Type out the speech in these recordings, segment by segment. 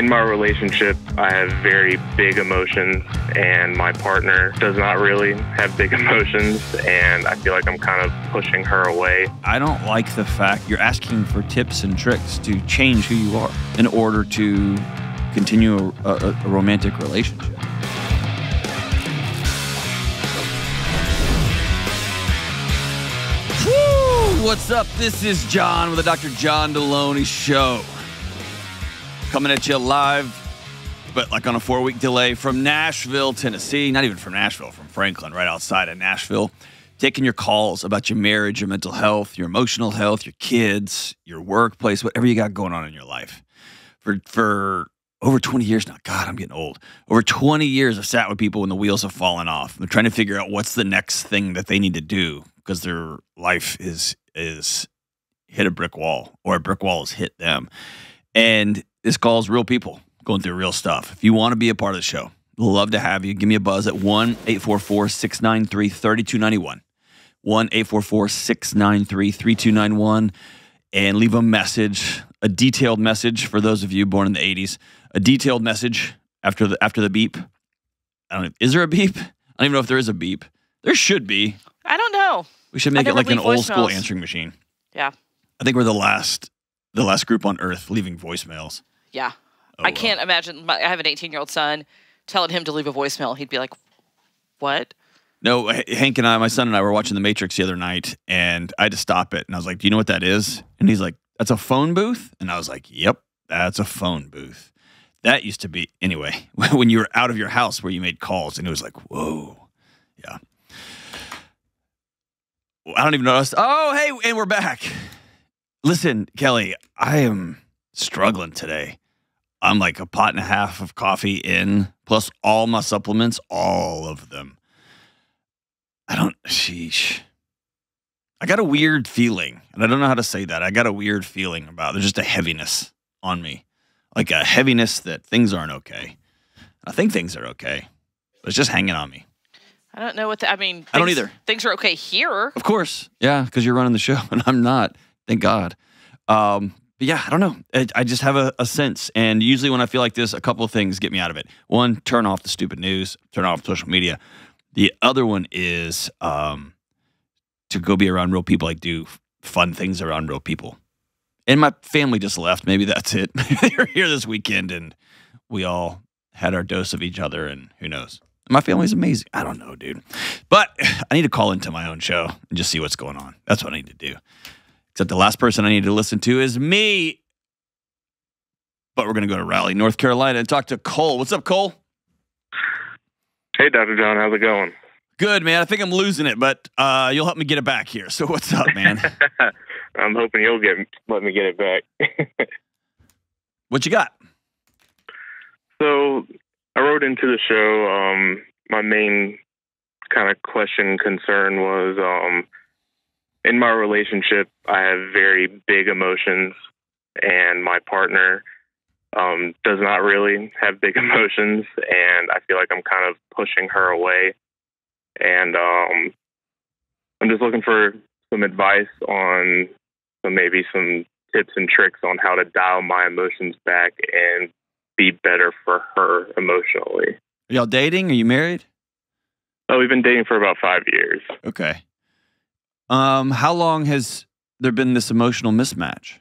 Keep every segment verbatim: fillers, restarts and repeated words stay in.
In my relationship, I have very big emotions, and my partner does not really have big emotions, and I feel like I'm kind of pushing her away. I don't like the fact you're asking for tips and tricks to change who you are in order to continue a, a, a romantic relationship. Woo! What's up? This is John with the Doctor John Delony Show. Coming at you live, but like on a four-week delay from Nashville, Tennessee. Not even from Nashville, from Franklin, right outside of Nashville. Taking your calls about your marriage, your mental health, your emotional health, your kids, your workplace, whatever you got going on in your life. For for over twenty years now. God, I'm getting old. Over twenty years I've sat with people when the wheels have fallen off. They're trying to figure out what's the next thing that they need to do because their life is is hit a brick wall, or a brick wall has hit them. And this calls real people going through real stuff. If you want to be a part of the show, love to have you. Give me a buzz at one eight four four, six nine three, three two nine one. one eight four four, six nine three, three two nine one. And leave a message, a detailed message for those of you born in the eighties. A detailed message after the after the beep. I don't know. Is there a beep? I don't even know if there is a beep. There should be. I don't know. We should make it like an old school answering machine. Yeah. I think we're the last the last group on earth leaving voicemails. Yeah. Oh, I can't well. imagine. My, I have an eighteen-year-old son. Telling him to leave a voicemail, he'd be like, what? No, Hank and I, my son and I were watching The Matrix the other night, and I had to stop it. And I was like, do you know what that is? And he's like, that's a phone booth? And I was like, yep, that's a phone booth. That used to be, anyway, when you were out of your house where you made calls, and it was like, whoa. Yeah. I don't even know. Oh, hey, and we're back. Listen, Kelly, I am struggling today. I'm like a pot and a half of coffee in, plus all my supplements, all of them. I don't, sheesh. I got a weird feeling, and I don't know how to say that. I got a weird feeling about, there's just a heaviness on me. Like a heaviness that things aren't okay. I think things are okay, but it's just hanging on me. I don't know what, the, I mean. Things, I don't either. Things are okay here. Of course. Yeah, because you're running the show, and I'm not. Thank God. Um. But yeah, I don't know. I, I just have a, a sense. And usually when I feel like this, a couple of things get me out of it. One, turn off the stupid news. Turn off social media. The other one is um, to go be around real people. Like do fun things around real people. And my family just left. Maybe that's it. They were here this weekend and we all had our dose of each other and who knows. My family's amazing. I don't know, dude. But I need to call into my own show and just see what's going on. That's what I need to do. Except the last person I need to listen to is me. But we're going to go to Raleigh, North Carolina, and talk to Cole. What's up, Cole? Hey, Doctor John. How's it going? Good, man. I think I'm losing it, but uh, you'll help me get it back here. So what's up, man? I'm hoping you'll get let me get it back. What you got? So I wrote into the show. Um, my main kind of question, concern was... Um, In my relationship, I have very big emotions, and my partner um, does not really have big emotions, and I feel like I'm kind of pushing her away. And um, I'm just looking for some advice on some, maybe some tips and tricks on how to dial my emotions back and be better for her emotionally. Are y'all dating? Are you married? Oh, we've been dating for about five years. Okay. Um, how long has there been this emotional mismatch?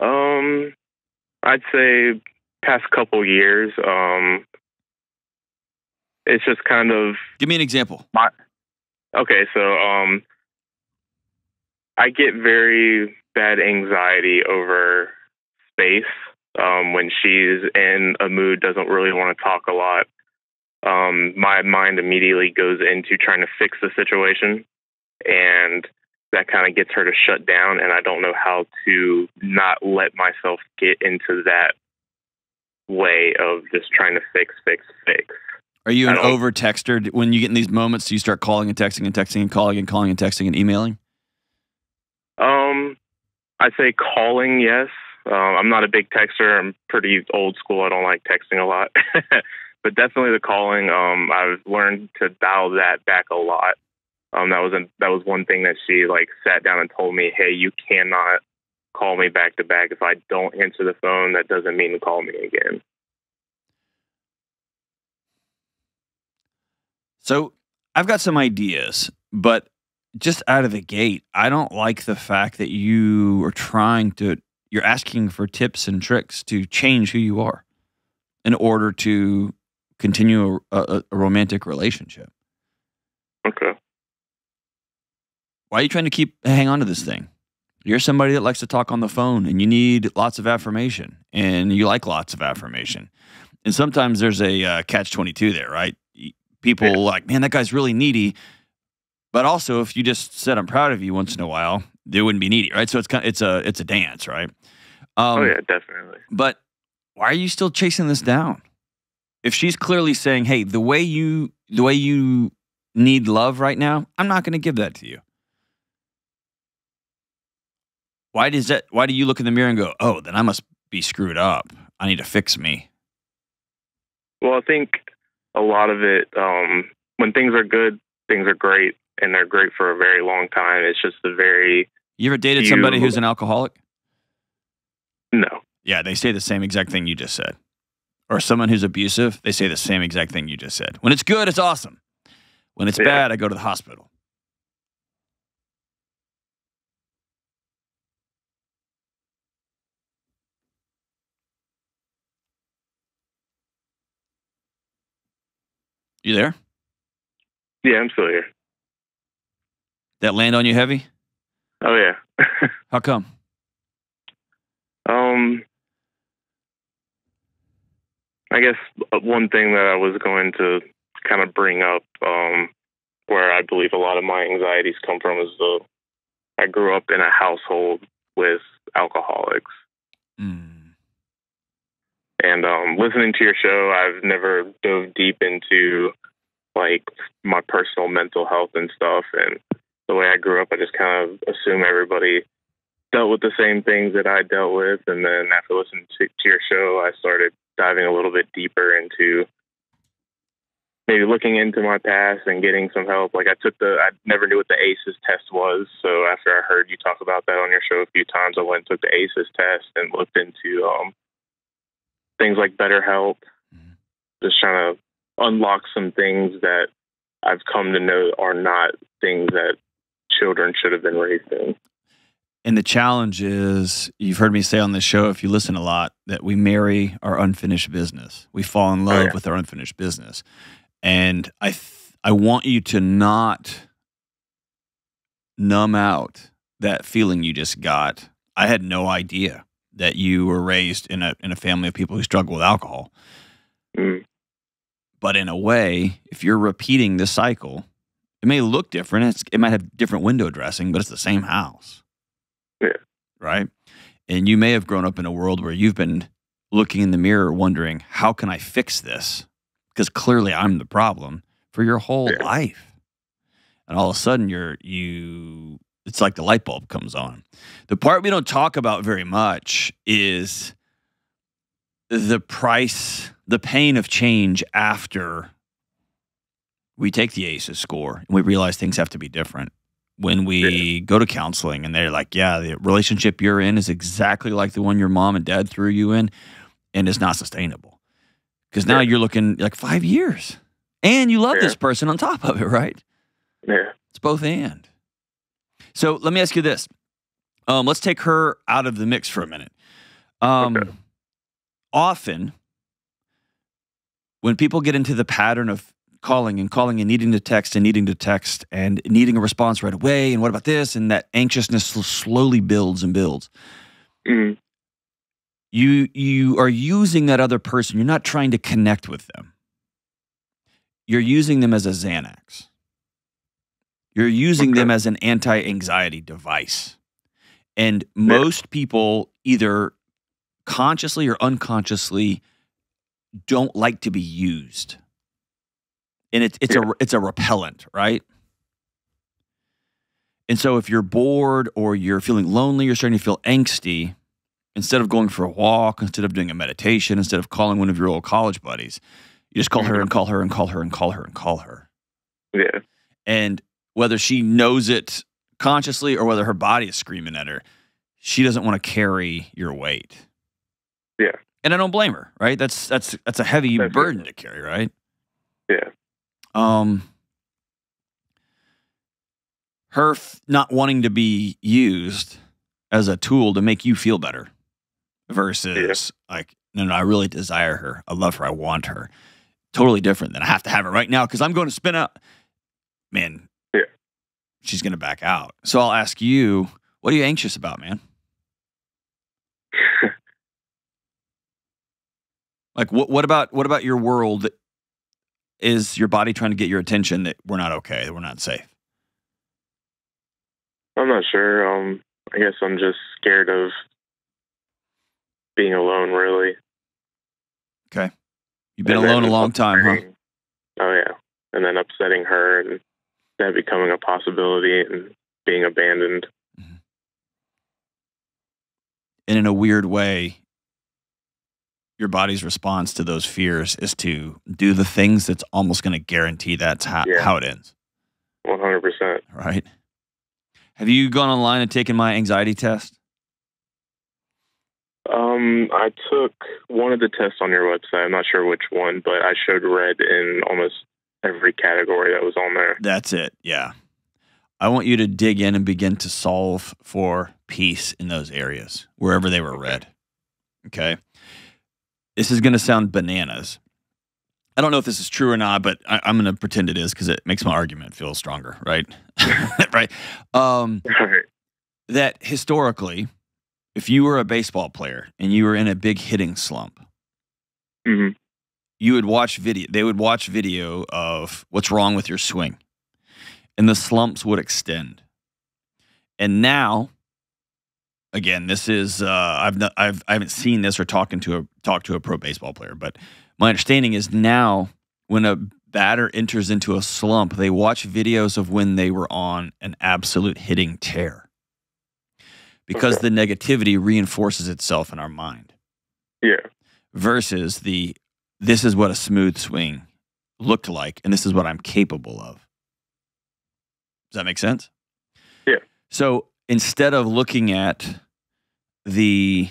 Um, I'd say past couple years. Um, it's just kind of... Give me an example. My, okay, so um, I get very bad anxiety over space um, when she's in a mood, doesn't really want to talk a lot. Um, my mind immediately goes into trying to fix the situation. And that kind of gets her to shut down, and I don't know how to not let myself get into that way of just trying to fix, fix, fix. Are you an over-texter? When you get in these moments, do you start calling and texting and texting and calling and calling and texting and emailing? Um, I'd say calling, yes. Um, I'm not a big texter. I'm pretty old school. I don't like texting a lot. But definitely the calling. Um, I've learned to dial that back a lot. Um, that was a, that was one thing that she like sat down and told me, hey, you cannot call me back to back. If I don't answer the phone, that doesn't mean to call me again. So I've got some ideas, but just out of the gate, I don't like the fact that you are trying to, you're asking for tips and tricks to change who you are in order to continue a, a, a romantic relationship. Okay. Why are you trying to keep, hang on to this thing? You're somebody that likes to talk on the phone and you need lots of affirmation and you like lots of affirmation. And sometimes there's a uh, catch twenty-two there, right? People yeah. like, man, that guy's really needy. But also if you just said, I'm proud of you once in a while, they wouldn't be needy, right? So it's kind of, it's a, it's a dance, right? Um, oh yeah, definitely. But why are you still chasing this down? If she's clearly saying, hey, the way you, the way you need love right now, I'm not going to give that to you. Why does that? Why do you look in the mirror and go, "Oh, then I must be screwed up. I need to fix me." Well, I think a lot of it. Um, when things are good, things are great, and they're great for a very long time. It's just a very. You ever dated few... somebody who's an alcoholic? No. Yeah, they say the same exact thing you just said. Or someone who's abusive, they say the same exact thing you just said. When it's good, it's awesome. When it's yeah. bad, I go to the hospital. You there? Yeah, I'm still here. That land on you heavy? Oh, yeah. How come? Um, I guess one thing that I was going to kind of bring up, um, where I believe a lot of my anxieties come from is the, I grew up in a household with alcoholics. Mm. And um, listening to your show, I've never dove deep into, like, my personal mental health and stuff. And the way I grew up, I just kind of assume everybody dealt with the same things that I dealt with. And then after listening to, to your show, I started diving a little bit deeper into maybe looking into my past and getting some help. Like, I took the, I never knew what the A C Es test was. So after I heard you talk about that on your show a few times, I went and took the A C Es test and looked into, um, things like BetterHelp, just trying to unlock some things that I've come to know are not things that children should have been raised in. And the challenge is, you've heard me say on this show, if you listen a lot, that we marry our unfinished business. We fall in love oh, yeah. with our unfinished business. And I, th I want you to not numb out that feeling you just got. I had no idea that you were raised in a in a family of people who struggle with alcohol. Mm. But in a way, if you're repeating this cycle, it may look different. It's, it might have different window dressing, but it's the same house. Yeah. Right? And you may have grown up in a world where you've been looking in the mirror wondering, how can I fix this? Because clearly I'm the problem for your whole yeah. life. And all of a sudden, you're, you... it's like the light bulb comes on. The part we don't talk about very much is the price, the pain of change after we take the A C Es score and we realize things have to be different. When we yeah. go to counseling and they're like, yeah, the relationship you're in is exactly like the one your mom and dad threw you in, and it's not sustainable. Because now yeah. you're looking like five years and you love yeah. this person on top of it, right? Yeah. It's both and. So let me ask you this. Um, let's take her out of the mix for a minute. Um, okay. Often, when people get into the pattern of calling and calling and needing to text and needing to text and needing a response right away, and what about this, and that anxiousness slowly builds and builds. Mm-hmm. You, you are using that other person. You're not trying to connect with them. You're using them as a Xanax. You're using okay. them as an anti-anxiety device. And most yeah. people either consciously or unconsciously don't like to be used. And it's, it's, yeah. a, it's a repellent, right? And so if you're bored or you're feeling lonely, you're starting to feel angsty, instead of going for a walk, instead of doing a meditation, instead of calling one of your old college buddies, you just call mm-hmm. her and call her and call her and call her and call her. Yeah. And whether she knows it consciously or whether her body is screaming at her, she doesn't want to carry your weight. Yeah. And I don't blame her, right? That's that's that's a heavy that's burden it. to carry, right? Yeah. Um her f not wanting to be used as a tool to make you feel better versus yeah. like, no, no, I really desire her. I love her. I want her. Totally different than I have to have her right now because I'm going to spin out. Man, yeah. she's going to back out. So I'll ask you, what are you anxious about, man? Like, what, what about, what about your world that is your body trying to get your attention that we're not okay, that we're not safe? I'm not sure. Um, I guess I'm just scared of being alone, really. Okay. You've been and alone a long time, huh? Oh, yeah. And then upsetting her and that becoming a possibility and being abandoned. Mm-hmm. And in a weird way, your body's response to those fears is to do the things that's almost going to guarantee that's how, yeah. how it ends. one hundred percent. Right. Have you gone online and taken my anxiety test? Um, I took one of the tests on your website. I'm not sure which one, but I showed red in almost every category that was on there. That's it. Yeah. I want you to dig in and begin to solve for peace in those areas, wherever they were red. Okay. This is going to sound bananas. I don't know if this is true or not, but I, I'm going to pretend it is because it makes my argument feel stronger. Right. Right. Um, right. That historically, if you were a baseball player and you were in a big hitting slump, mm-hmm. you would watch video. They would watch video of what's wrong with your swing, and the slumps would extend. And now, again, this is uh, I've not, I've I haven't seen this or talking to a talk to a pro baseball player, but my understanding is now when a batter enters into a slump, they watch videos of when they were on an absolute hitting tear. Because okay. the negativity reinforces itself in our mind. Yeah. Versus the, this is what a smooth swing looked like, and this is what I'm capable of. Does that make sense? Yeah. So instead of looking at the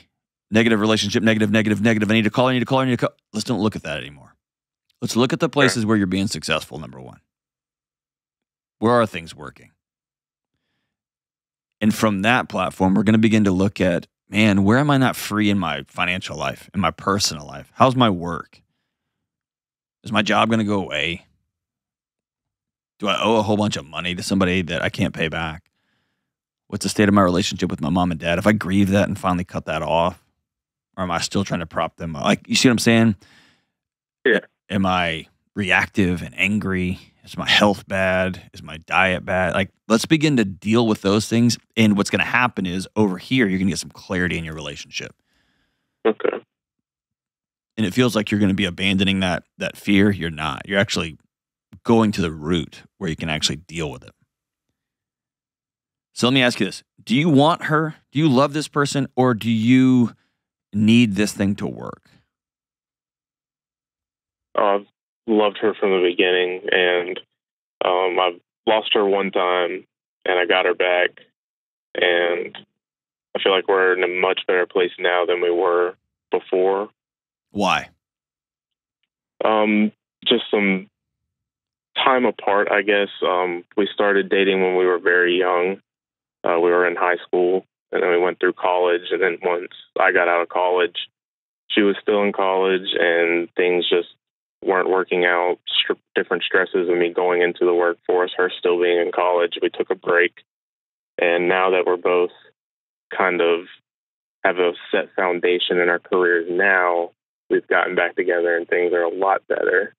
negative relationship, negative, negative, negative, I need to call, I need to call, I need to call. Let's don't look at that anymore. Let's look at the places yeah. where you're being successful, number one. Where are things working? And from that platform, we're going to begin to look at, man, where am I not free in my financial life, in my personal life? How's my work? Is my job going to go away? Do I owe a whole bunch of money to somebody that I can't pay back? What's the state of my relationship with my mom and dad? If I grieve that and finally cut that off, or am I still trying to prop them up? Like, you see what I'm saying? Yeah. Am I reactive and angry? Is my health bad? Is my diet bad? Like, let's begin to deal with those things. And what's going to happen is over here, you're going to get some clarity in your relationship. Okay. And it feels like you're going to be abandoning that, that fear. You're not. You're actually going to the root where you can actually deal with it. So let me ask you this. Do you want her? Do you love this person? Or do you need this thing to work? Uh, loved her from the beginning, and um, I've lost her one time, and I got her back, and I feel like we're in a much better place now than we were before. Why? Um, just some time apart, I guess. Um, we started dating when we were very young. Uh, we were in high school, and then we went through college, and then once I got out of college, she was still in college, and things just weren't working out, st different stresses of me going into the workforce, her still being in college. We took a break. And now that we're both kind of have a set foundation in our careers now, we've gotten back together and things are a lot better.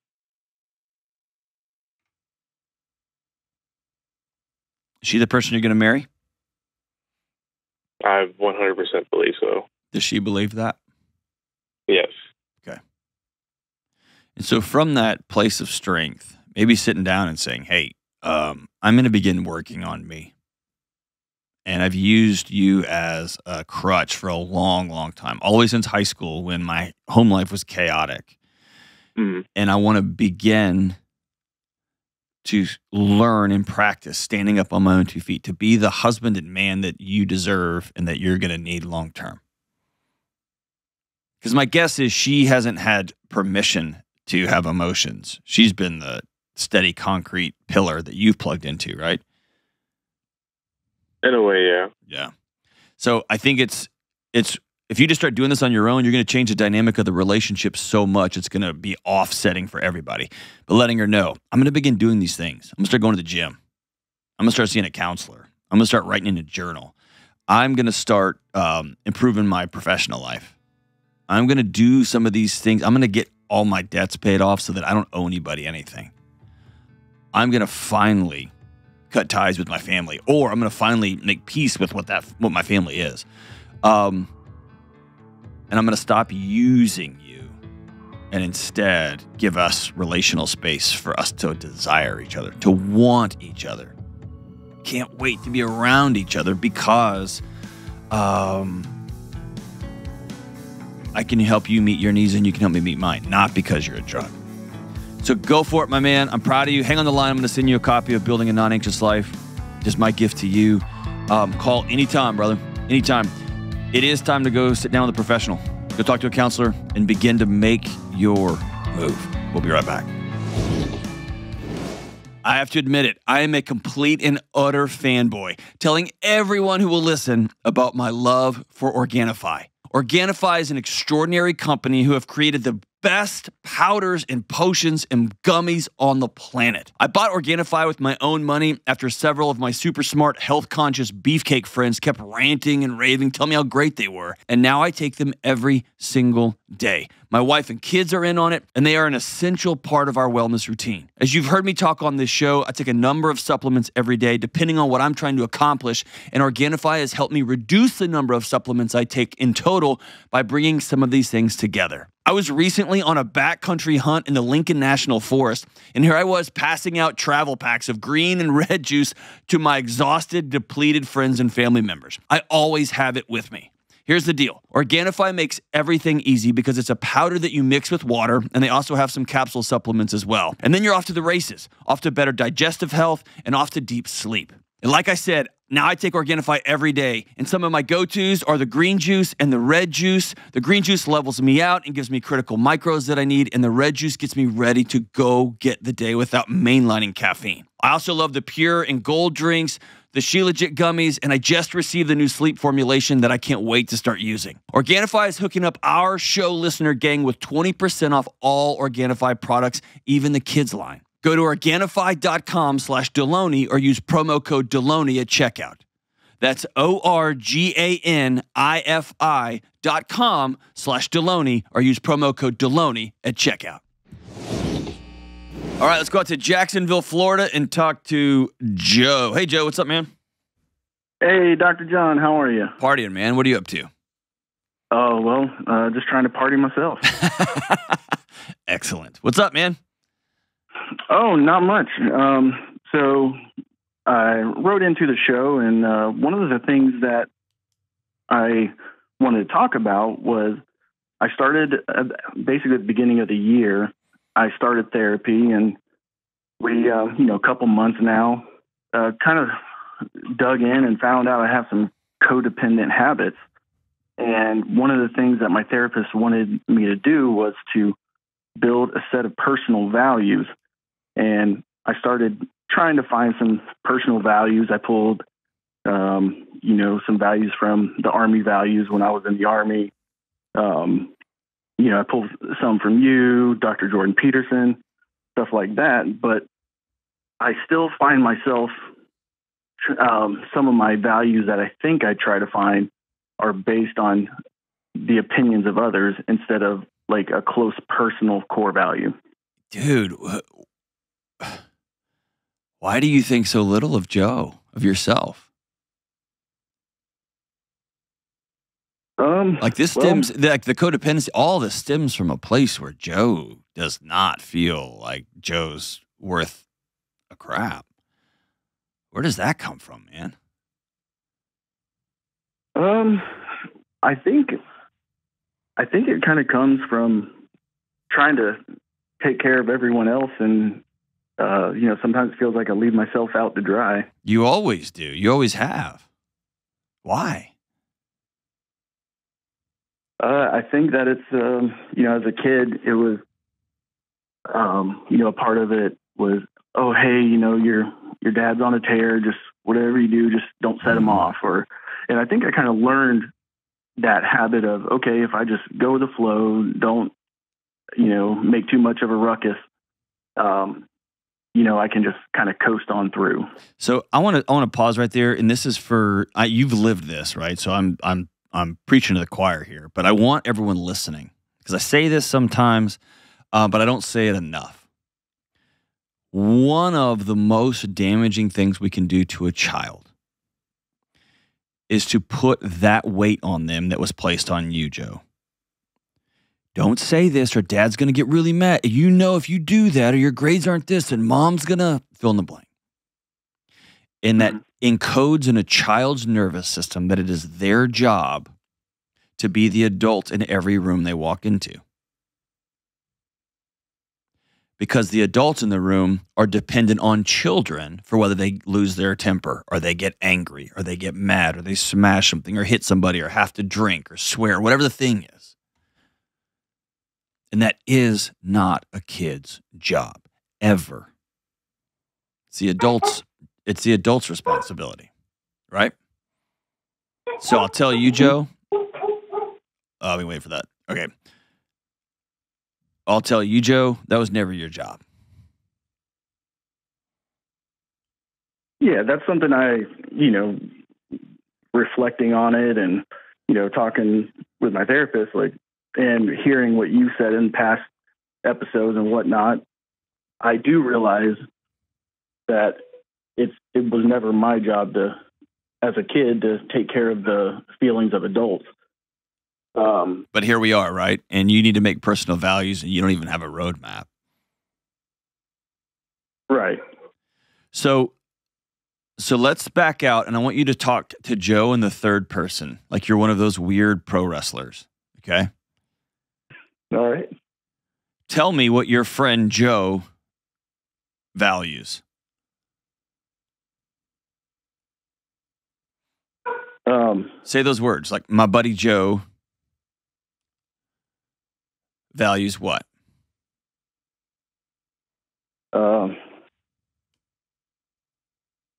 Is she the person you're going to marry? I one hundred percent believe so. Does she believe that? Yes. And so from that place of strength, maybe sitting down and saying, hey, um, I'm going to begin working on me. And I've used you as a crutch for a long, long time, always since high school when my home life was chaotic. Mm-hmm. And I want to begin to learn and practice standing up on my own two feet, to be the husband and man that you deserve and that you're going to need long term. Because my guess is she hasn't had permission to have emotions. She's been the steady concrete pillar that you've plugged into, right? In a way, yeah. Yeah. So I think it's, it's if you just start doing this on your own, you're going to change the dynamic of the relationship so much it's going to be offsetting for everybody. But letting her know, I'm going to begin doing these things. I'm going to start going to the gym. I'm going to start seeing a counselor. I'm going to start writing in a journal. I'm going to start um, improving my professional life. I'm going to do some of these things. I'm going to get all my debts paid off so that I don't owe anybody anything. I'm going to finally cut ties with my family, or I'm going to finally make peace with what that what my family is. Um, and I'm going to stop using you and instead give us relational space for us to desire each other, to want each other. Can't wait to be around each other because um, I can help you meet your needs and you can help me meet mine, not because you're a drug. So go for it, my man. I'm proud of you. Hang on the line. I'm going to send you a copy of Building a Non-Anxious Life. Just my gift to you. Um, call anytime, brother. Anytime. It is time to go sit down with a professional. Go talk to a counselor and begin to make your move. We'll be right back. I have to admit it. I am a complete and utter fanboy, telling everyone who will listen about my love for Organifi. Organifi is an extraordinary company who have created the best powders and potions and gummies on the planet. I bought Organifi with my own money after several of my super smart, health-conscious beefcake friends kept ranting and raving, telling me how great they were. And now I take them every single day. My wife and kids are in on it, and they are an essential part of our wellness routine. As you've heard me talk on this show, I take a number of supplements every day, depending on what I'm trying to accomplish, and Organifi has helped me reduce the number of supplements I take in total by bringing some of these things together. I was recently on a backcountry hunt in the Lincoln National Forest, and here I was passing out travel packs of green and red juice to my exhausted, depleted friends and family members. I always have it with me. Here's the deal. Organifi makes everything easy because it's a powder that you mix with water, and they also have some capsule supplements as well. And then you're off to the races, off to better digestive health, and off to deep sleep. And like I said, now I take Organifi every day, and some of my go-tos are the green juice and the red juice. The green juice levels me out and gives me critical micros that I need, and the red juice gets me ready to go get the day without mainlining caffeine. I also love the Pure and Gold drinks, the She Legit gummies, and I just received the new sleep formulation that I can't wait to start using. Organifi is hooking up our show listener gang with twenty percent off all Organifi products, even the kids line. Go to Organifi.com slash Delony or use promo code Delony at checkout. That's O-R-G-A-N-I-F-I dot com slash Delony or use promo code Delony at checkout. All right, let's go out to Jacksonville, Florida and talk to Joe. Hey, Joe, what's up, man? Hey, Doctor John, how are you? Partying, man. What are you up to? Oh, uh, well, uh, just trying to party myself. Excellent. What's up, man? Oh, not much. Um, so I wrote into the show, and uh, one of the things that I wanted to talk about was I started uh, basically at the beginning of the year. I started therapy, and we, uh, you know, a couple months now, uh, kind of dug in and found out I have some codependent habits. And one of the things that my therapist wanted me to do was to build a set of personal values. And I started trying to find some personal values. I pulled, um, you know, some values from the Army values when I was in the Army. Um, you know, I pulled some from you, Doctor Jordan Peterson, stuff like that. But I still find myself, um, some of my values that I think I try to find are based on the opinions of others instead of like a close personal core value. Dude, why do you think so little of Joe, of yourself? Um, like this stems, well, like the codependency, all this stems from a place where Joe does not feel like Joe's worth a crap. Where does that come from, man? Um, I think, I think it kind of comes from trying to take care of everyone else and uh, you know, sometimes it feels like I leave myself out to dry. You always do. You always have. Why? Uh, I think that it's, um, you know, as a kid, it was, um, you know, a part of it was, oh, hey, you know, your your dad's on a tear. Just whatever you do, just don't set him off. Or, and I think I kind of learned that habit of, okay, if I just go with the flow, don't, you know, make too much of a ruckus, um, you know, I can just kind of coast on through. So I want to I want to pause right there, and this is for I, you've lived this, right? So I'm I'm I'm preaching to the choir here, but I want everyone listening because I say this sometimes, uh, but I don't say it enough. One of the most damaging things we can do to a child is to put that weight on them that was placed on you, Joe. Don't say this or dad's going to get really mad. You know, if you do that or your grades aren't this and mom's going to fill in the blank. And that encodes in a child's nervous system that it is their job to be the adult in every room they walk into. Because the adults in the room are dependent on children for whether they lose their temper or they get angry or they get mad or they smash something or hit somebody or have to drink or swear, whatever the thing is. And that is not a kid's job, ever. It's the adult's, it's the adult's responsibility, right? So I'll tell you, Joe. I'll be waiting for that. Okay. I'll tell you, Joe, that was never your job. Yeah, that's something I, you know, reflecting on it and, you know, talking with my therapist, like, and hearing what you said in past episodes and whatnot, I do realize that it's, it was never my job to, as a kid, to take care of the feelings of adults. Um, but here we are, right? And you need to make personal values and you don't even have a roadmap. Right. So, so let's back out and I want you to talk to Joe in the third person. Like you're one of those weird pro wrestlers. Okay. All right. Tell me what your friend Joe values. Um, Say those words like my buddy Joe values what? Um,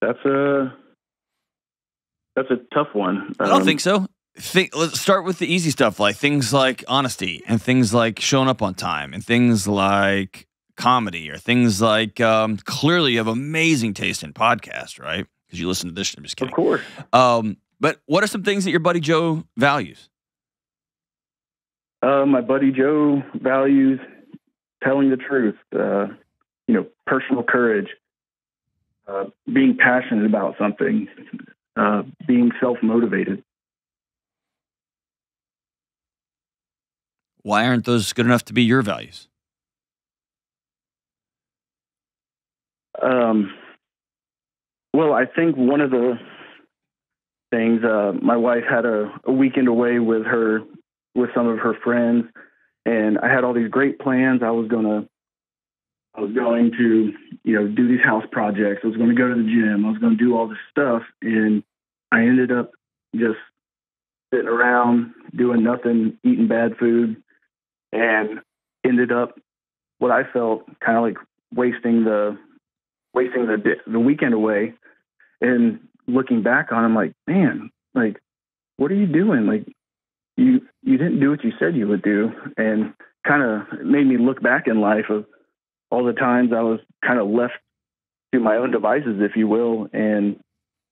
that's a that's a tough one. Um, I don't think so. Think, let's start with the easy stuff, like things like honesty, and things like showing up on time, and things like comedy, or things like um, clearly you have amazing taste in podcasts, right? Because you listen to this. I'm just kidding. Of course. Um, but what are some things that your buddy Joe values? Uh, my buddy Joe values telling the truth, uh, you know, personal courage, uh, being passionate about something, uh, being self-motivated. Why aren't those good enough to be your values? Um, well, I think one of the things, uh, my wife had a, a weekend away with her with some of her friends, and I had all these great plans. I was going to, I was going to, you know, do these house projects. I was going to go to the gym. I was going to do all this stuff. And I ended up just sitting around doing nothing, eating bad food, and ended up what I felt kind of like wasting the, wasting the, the weekend away. And looking back on it, I'm like, man, like, what are you doing? Like, You you didn't do what you said you would do, and kind of made me look back in life of all the times I was kind of left to my own devices, if you will, and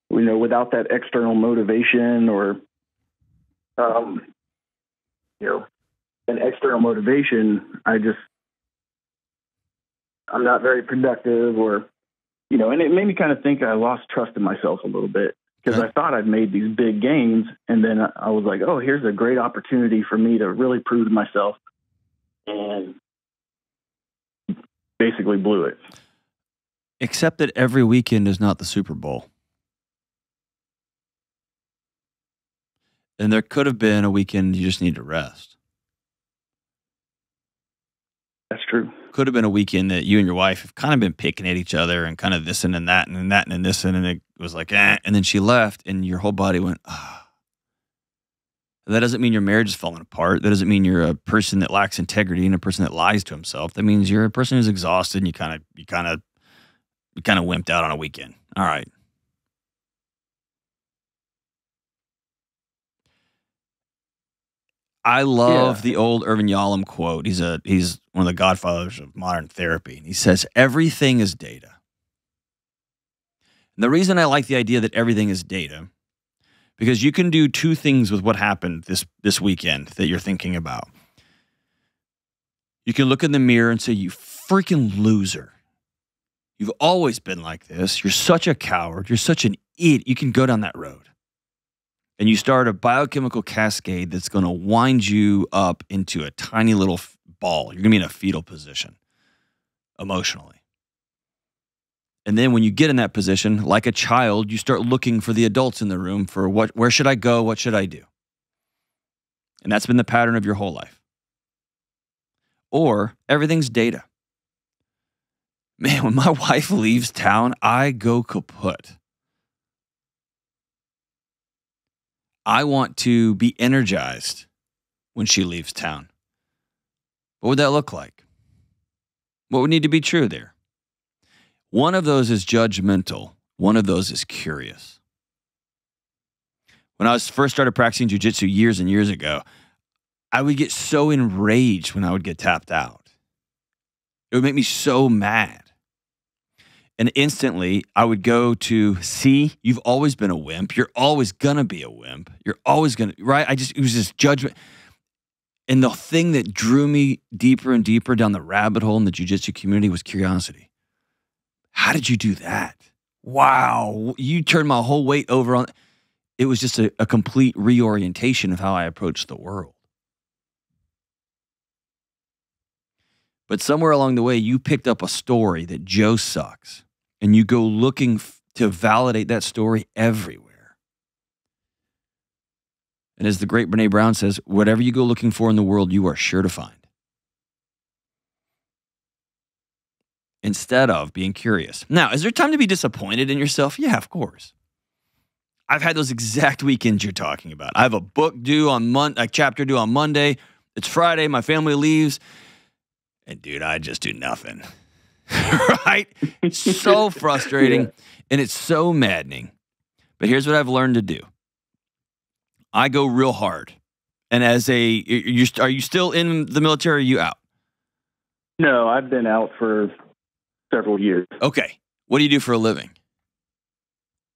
you know, without that external motivation or um you know an external motivation, I just I'm not very productive, or you know, and it made me kind of think I lost trust in myself a little bit. Because I thought I'd made these big gains, and then I was like, oh, here's a great opportunity for me to really prove to myself, and basically blew it. Except that every weekend is not the Super Bowl. And there could have been a weekend you just need to rest. That's true. Could have been a weekend that you and your wife have kind of been picking at each other and kind of this and, and that and, and that and, and this and, and it was like, eh. And then she left and your whole body went, ah. Oh. That doesn't mean your marriage is falling apart. That doesn't mean you're a person that lacks integrity and a person that lies to himself. That means you're a person who's exhausted and you kind of, you kind of, you kind of wimped out on a weekend. All right. I love yeah. the old Irvin Yalom quote. He's a he's one of the godfathers of modern therapy. And he says, everything is data. And the reason I like the idea that everything is data, because you can do two things with what happened this, this weekend that you're thinking about. You can look in the mirror and say, you freaking loser. You've always been like this. You're such a coward. You're such an idiot. You can go down that road. And you start a biochemical cascade that's going to wind you up into a tiny little ball. You're going to be in a fetal position emotionally. And then when you get in that position, like a child, you start looking for the adults in the room for what, where should I go? What should I do? And that's been the pattern of your whole life. Or everything's data. Man, when my wife leaves town, I go kaput. I want to be energized when she leaves town. What would that look like? What would need to be true there? One of those is judgmental. One of those is curious. When I was first started practicing jiu-jitsu years and years ago, I would get so enraged when I would get tapped out. It would make me so mad. And instantly, I would go to, see, you've always been a wimp. You're always going to be a wimp. You're always going to, right? I just, it was this judgment. And the thing that drew me deeper and deeper down the rabbit hole in the jiu-jitsu community was curiosity. How did you do that? Wow. You turned my whole weight over on, it was just a, a complete reorientation of how I approached the world. But somewhere along the way, you picked up a story that Joe sucks, and you go looking f to validate that story everywhere. And as the great Brene Brown says, whatever you go looking for in the world, you are sure to find. Instead of being curious. Now, is there time to be disappointed in yourself? Yeah, of course. I've had those exact weekends you're talking about. I have a book due on Monday, a chapter due on Monday. It's Friday. My family leaves. And dude, I just do nothing, right? It's so frustrating yeah. and it's so maddening. But here's what I've learned to do. I go real hard. And as a, you, are you still in the military? Or are you out? No, I've been out for several years. Okay. What do you do for a living?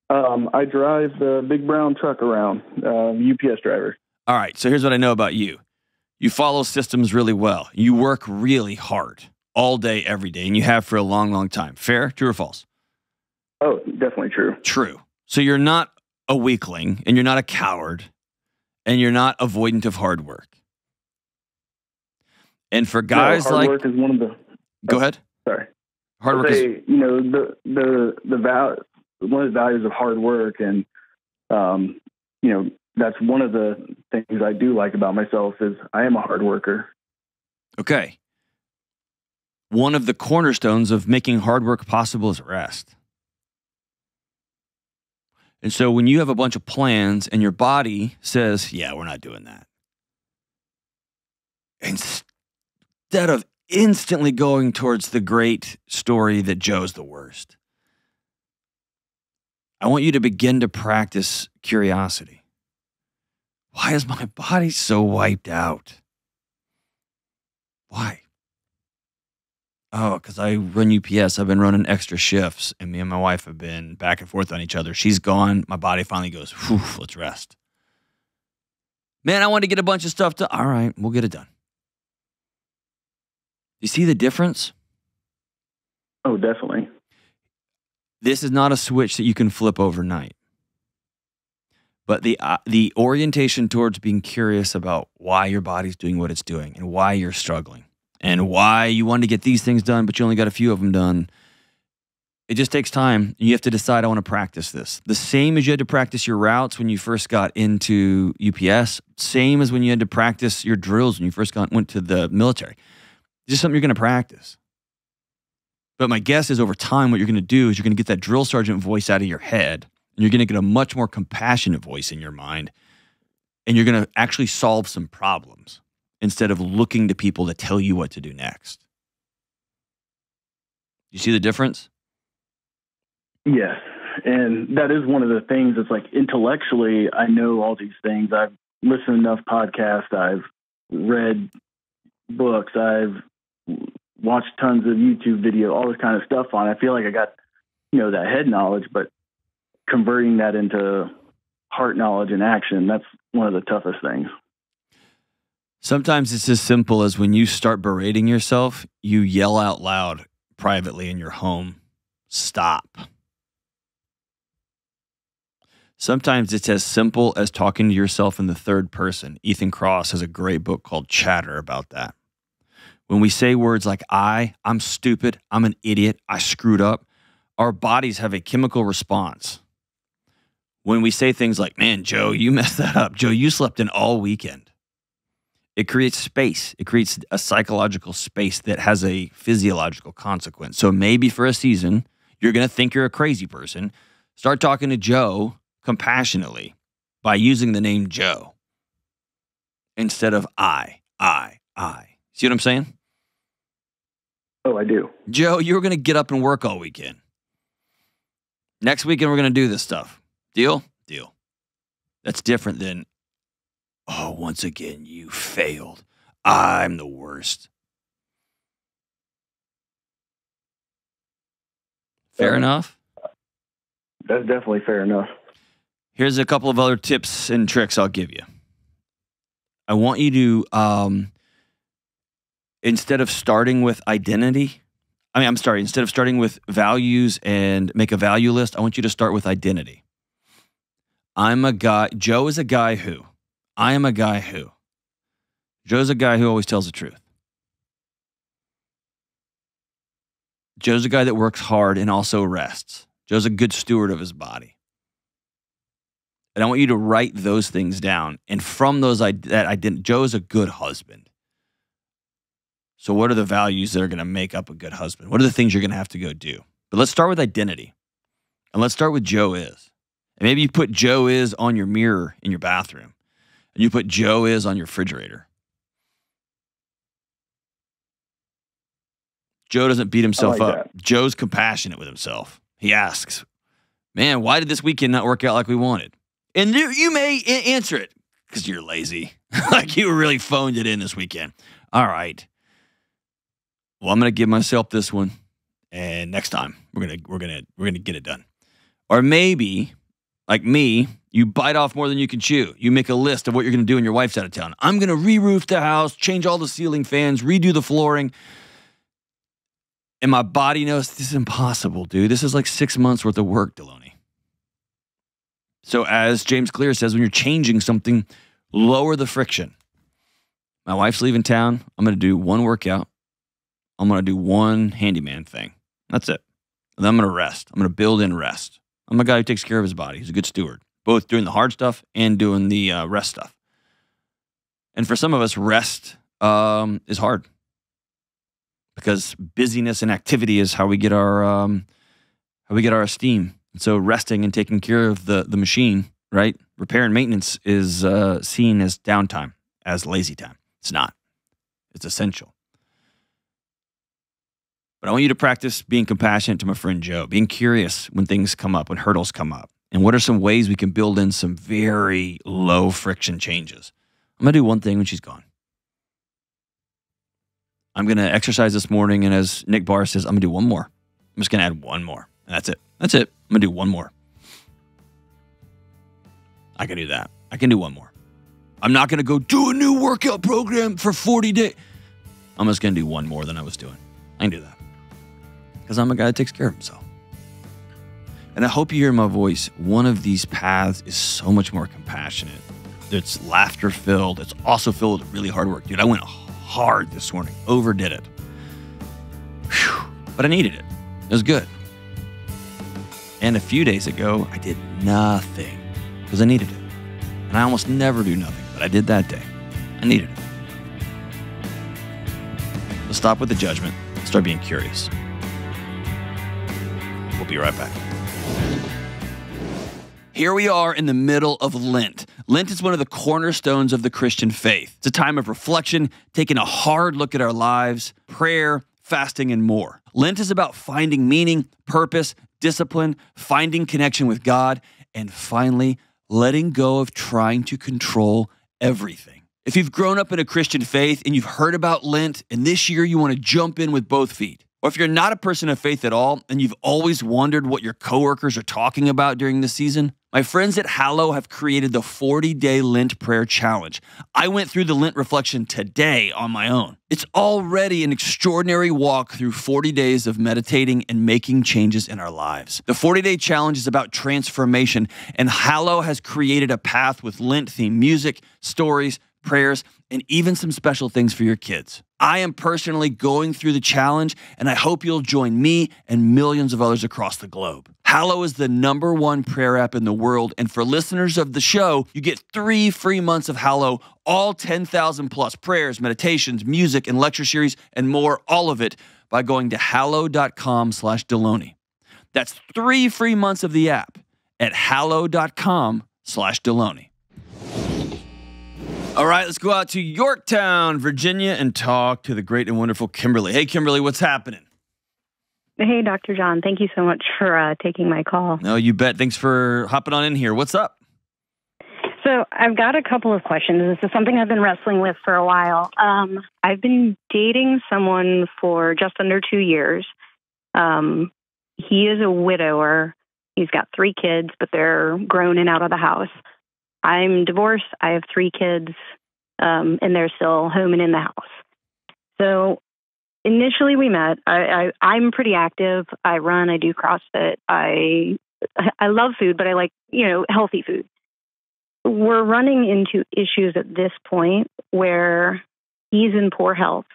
Um, I drive the big brown truck around, uh, U P S driver. All right. So here's what I know about you. You follow systems really well. You work really hard all day, every day, and you have for a long, long time. Fair? True or false? Oh, definitely true. True. So you're not a weakling, and you're not a coward, and you're not avoidant of hard work. And for guys no, hard like... hard work is one of the... Go ahead. Sorry. Hard work say, is... You know, the, the, the val one of the values of hard work, and, um, you know, that's one of the things I do like about myself is I am a hard worker. Okay. One of the cornerstones of making hard work possible is rest. And so when you have a bunch of plans and your body says, yeah, we're not doing that. Instead of instantly going towards the great story that Joe's the worst, I want you to begin to practice curiosity. Why is my body so wiped out? Why? Oh, because I run U P S. I've been running extra shifts, and me and my wife have been back and forth on each other. She's gone. My body finally goes, whew, let's rest. Man, I want to get a bunch of stuff done. All right, we'll get it done. You see the difference? Oh, definitely. This is not a switch that you can flip overnight. But the, uh, the orientation towards being curious about why your body's doing what it's doing and why you're struggling and why you want to get these things done, but you only got a few of them done. It just takes time. You have to decide, I want to practice this. The same as you had to practice your routes when you first got into U P S, same as when you had to practice your drills when you first got, went to the military. It's just something you're going to practice. But my guess is over time, what you're going to do is you're going to get that drill sergeant voice out of your head, and you're going to get a much more compassionate voice in your mind, and you're going to actually solve some problems instead of looking to people to tell you what to do next. You see the difference? Yes. And that is one of the things that's like intellectually, I know all these things. I've listened to enough podcasts. I've read books. I've watched tons of YouTube video, all this kind of stuff on. I feel like I got, you know, that head knowledge, but converting that into heart knowledge and action, that's one of the toughest things. Sometimes it's as simple as when you start berating yourself, you yell out loud privately in your home, stop. Sometimes it's as simple as talking to yourself in the third person. Ethan Kross has a great book called Chatter about that. When we say words like I, I'm stupid, I'm an idiot, I screwed up, our bodies have a chemical response. When we say things like, man, Joe, you messed that up. Joe, you slept in all weekend. It creates space. It creates a psychological space that has a physiological consequence. So maybe for a season, you're going to think you're a crazy person. Start talking to Joe compassionately by using the name Joe instead of I, I, I. See what I'm saying? Oh, I do. Joe, you're going to get up and work all weekend. Next weekend, we're going to do this stuff. Deal? Deal. That's different than, oh, once again, you failed. I'm the worst. Fair um, enough? That's definitely fair enough. Here's a couple of other tips and tricks I'll give you. I want you to... Um, Instead of starting with identity, I mean, I'm sorry, instead of starting with values and make a value list, I want you to start with identity. I'm a guy, Joe is a guy who, I am a guy who, Joe's a guy who always tells the truth. Joe's a guy that works hard and also rests. Joe's a good steward of his body. And I want you to write those things down. And from those, that identity, Joe's a good husband. So what are the values that are going to make up a good husband? What are the things you're going to have to go do? But let's start with identity. And let's start with Joe is. And maybe you put Joe is on your mirror in your bathroom. And you put Joe is on your refrigerator. Joe doesn't beat himself up. I like that. Joe's compassionate with himself. He asks, man, why did this weekend not work out like we wanted? And you, you may answer it because you're lazy. Like you really phoned it in this weekend. All right. Well, I'm going to give myself this one, and next time we're going to we're going to we're going to get it done. Or maybe, like me, you bite off more than you can chew. You make a list of what you're going to do when your wife's out of town. I'm going to re-roof the house, change all the ceiling fans, redo the flooring. And my body knows this is impossible, dude. This is like six months worth of work, Delony. So as James Clear says, when you're changing something, lower the friction. My wife's leaving town. I'm going to do one workout. I'm going to do one handyman thing. That's it. And then I'm going to rest. I'm going to build in rest. I'm a guy who takes care of his body. He's a good steward, both doing the hard stuff and doing the uh, rest stuff. And for some of us, rest um, is hard because busyness and activity is how we get our um, how we get our esteem. And so resting and taking care of the, the machine, right? Repair and maintenance is uh, seen as downtime, as lazy time. It's not. It's essential. But I want you to practice being compassionate to my friend Joe, being curious when things come up, when hurdles come up. And what are some ways we can build in some very low friction changes? I'm going to do one thing when she's gone. I'm going to exercise this morning. And as Nick Barr says, I'm going to do one more. I'm just going to add one more. And that's it. That's it. I'm going to do one more. I can do that. I can do one more. I'm not going to go do a new workout program for forty days. I'm just going to do one more than I was doing. I can do that. Because I'm a guy that takes care of himself. And I hope you hear my voice. One of these paths is so much more compassionate. It's laughter filled. It's also filled with really hard work. Dude, I went hard this morning. Overdid it. Whew. But I needed it. It was good. And a few days ago, I did nothing. Because I needed it. And I almost never do nothing. But I did that day. I needed it. Stop with the judgment. Start being curious. We'll be right back. Here we are in the middle of Lent. Lent is one of the cornerstones of the Christian faith. It's a time of reflection, taking a hard look at our lives, prayer, fasting, and more. Lent is about finding meaning, purpose, discipline, finding connection with God, and finally, letting go of trying to control everything. If you've grown up in a Christian faith and you've heard about Lent, and this year you want to jump in with both feet, or if you're not a person of faith at all and you've always wondered what your coworkers are talking about during this season, my friends at Hallow have created the forty-day Lent Prayer Challenge. I went through the Lent reflection today on my own. It's already an extraordinary walk through forty days of meditating and making changes in our lives. The forty-day challenge is about transformation, and Hallow has created a path with Lent-themed music, stories, prayers, and even some special things for your kids. I am personally going through the challenge, and I hope you'll join me and millions of others across the globe. Hallow is the number one prayer app in the world, and for listeners of the show, you get three free months of Hallow, all ten thousand plus prayers, meditations, music, and lecture series, and more, all of it, by going to hallow.com slash Delony. That's three free months of the app at hallow.com slash Delony. All right, let's go out to Yorktown, Virginia, and talk to the great and wonderful Kimberly. Hey, Kimberly, what's happening? Hey, Doctor John. Thank you so much for uh, taking my call. No, you bet. Thanks for hopping on in here. What's up? So I've got a couple of questions. This is something I've been wrestling with for a while. Um, I've been dating someone for just under two years. Um, he is a widower. He's got three kids, but they're grown and out of the house. I'm divorced. I have three kids, um, and they're still home and in the house. So initially we met. I, I, I'm pretty active. I run. I do CrossFit. I I love food, but I like, you know, healthy food. We're running into issues at this point where he's in poor health.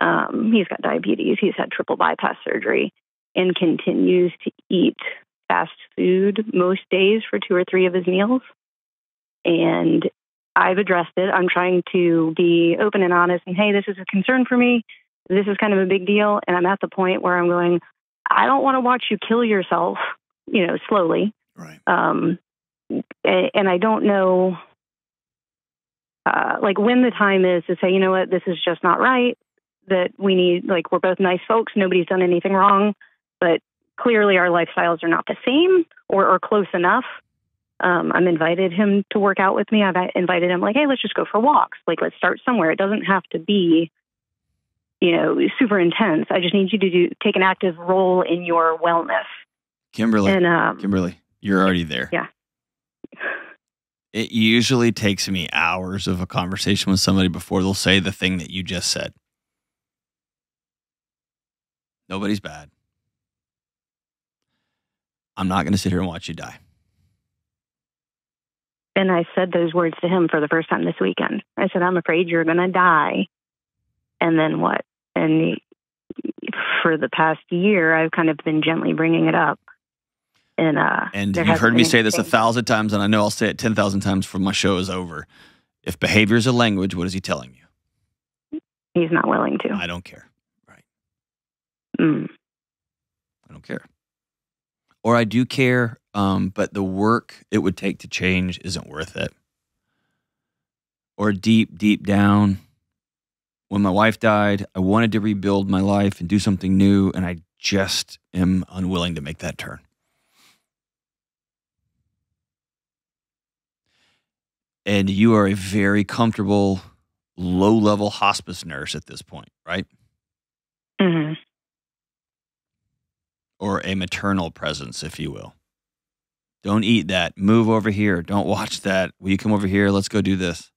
Um, he's got diabetes. He's had triple bypass surgery and continues to eat fast food most days for two or three of his meals. And I've addressed it. I'm trying to be open and honest and, hey, this is a concern for me. This is kind of a big deal. And I'm at the point where I'm going, I don't want to watch you kill yourself, you know, slowly. Right. Um, and I don't know, uh, like, when the time is to say, you know what, this is just not right, that we need, like, we're both nice folks. Nobody's done anything wrong. But clearly our lifestyles are not the same or, or close enough. Um, I'm invited him to work out with me. I've invited him, like, hey, let's just go for walks. Like, let's start somewhere. It doesn't have to be, you know, super intense. I just need you to do, take an active role in your wellness. Kimberly, and, um, Kimberly, you're already there. Yeah. It usually takes me hours of a conversation with somebody before they'll say the thing that you just said. Nobody's bad. I'm not going to sit here and watch you die. And I said those words to him for the first time this weekend. I said, I'm afraid you're going to die. And then what? And for the past year, I've kind of been gently bringing it up. And, uh, and you've heard me say this a thousand times, and I know I'll say it ten thousand times before my show is over. If behavior is a language, what is he telling you? He's not willing to. I don't care. Right. Mm. I don't care. Or I do care, um, but the work it would take to change isn't worth it. Or deep, deep down, when my wife died, I wanted to rebuild my life and do something new, and I just am unwilling to make that turn. And you are a very comfortable, low-level hospice nurse at this point, right? Mm-hmm. Or a maternal presence, if you will. Don't eat that. Move over here. Don't watch that. Will you come over here? Let's go do this.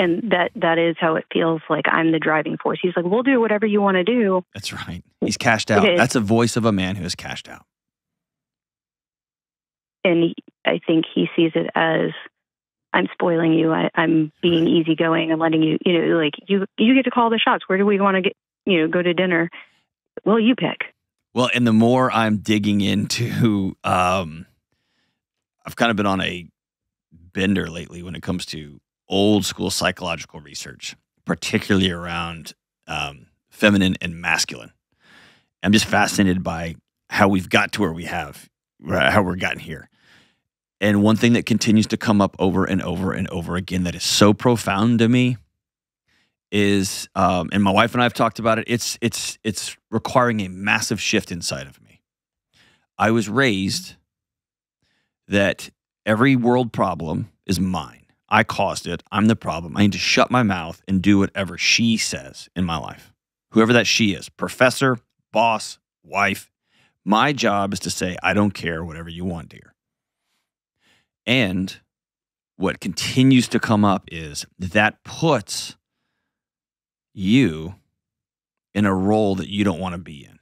And that that is how it feels like I'm the driving force. He's like, we'll do whatever you want to do. That's right. He's cashed out. That's a voice of a man who is cashed out. And he, I think he sees it as, I'm spoiling you. I, I'm being easygoing. I'm letting you, you know, like, you, you get to call the shots. Where do we want to get, you know, go to dinner? Well, you pick. Well, and the more I'm digging into, um, I've kind of been on a bender lately when it comes to old school psychological research. particularly around um, feminine and masculine. I'm just fascinated by how we've got to where we have, how we've gotten here. And one thing that continues to come up over and over and over again that is so profound to me is, um, and my wife and I have talked about it, it's, it's, it's requiring a massive shift inside of me. I was raised that every world problem is mine. I caused it. I'm the problem. I need to shut my mouth and do whatever she says in my life. Whoever that she is, professor, boss, wife, my job is to say, I don't care, whatever you want, dear. And what continues to come up is that puts you in a role that you don't want to be in.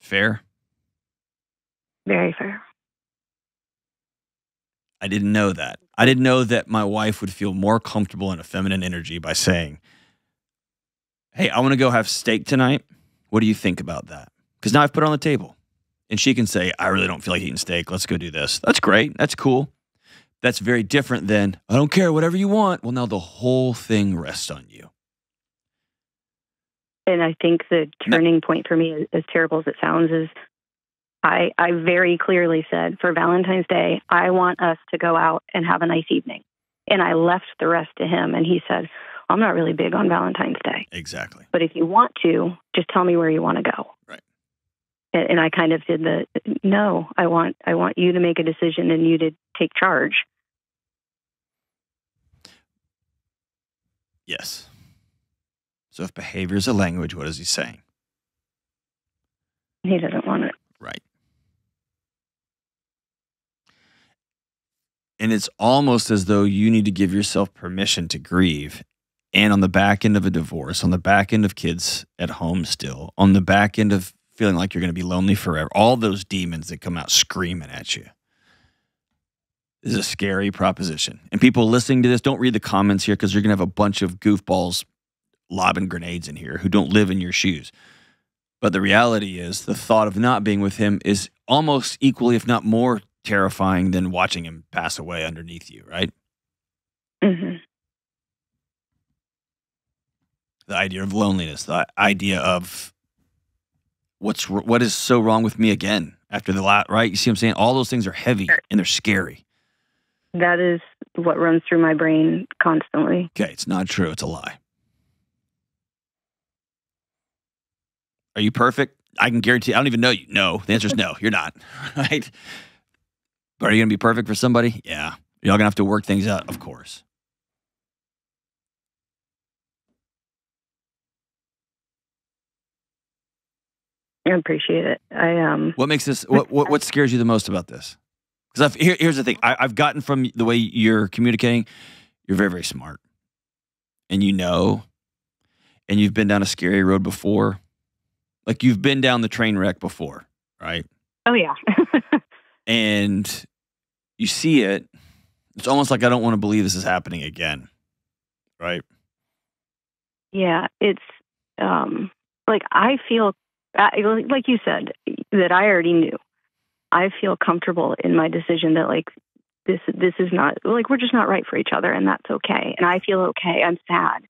Fair? Very fair. I didn't know that. I didn't know that my wife would feel more comfortable in a feminine energy by saying, hey, I want to go have steak tonight. What do you think about that? Because now I've put it on the table. And she can say, I really don't feel like eating steak. Let's go do this. That's great. That's cool. That's very different than, I don't care, whatever you want. Well, now the whole thing rests on you. And I think the turning point for me, as terrible as it sounds, is I, I very clearly said, for Valentine's Day, I want us to go out and have a nice evening. And I left the rest to him. And he said, I'm not really big on Valentine's Day. Exactly. But if you want to, just tell me where you want to go. Right. And I kind of did the, no, I want I want you to make a decision and you to take charge. Yes. So if behavior is a language, what is he saying? He doesn't want it. Right. And it's almost as though you need to give yourself permission to grieve. And on the back end of a divorce, on the back end of kids at home still, on the back end of feeling like you're going to be lonely forever. All those demons that come out screaming at you. This is a scary proposition. And people listening to this, don't read the comments here because you're going to have a bunch of goofballs lobbing grenades in here who don't live in your shoes. But the reality is the thought of not being with him is almost equally, if not more, terrifying than watching him pass away underneath you, right? Mm-hmm. The idea of loneliness, the idea of What's what is so wrong with me again after the lot, right? You see what I'm saying? All those things are heavy and they're scary. That is what runs through my brain constantly. Okay, it's not true. It's a lie. Are you perfect? I can guarantee. I don't even know you. No, the answer is no. You're not, right? But are you gonna be perfect for somebody? Yeah. You're all gonna have to work things out, of course. I appreciate it. I um. What makes this? What what, what scares you the most about this? Because here, here's the thing. I, I've gotten from the way you're communicating, you're very very smart, and you know, and you've been down a scary road before, like you've been down the train wreck before, right? Oh yeah. And you see it. It's almost like I don't want to believe this is happening again, right? Yeah, it's um like I feel. I, like you said, that I already knew. I feel comfortable in my decision that like this this is not like we're just not right for each other, and that's okay. And I feel okay. I'm sad.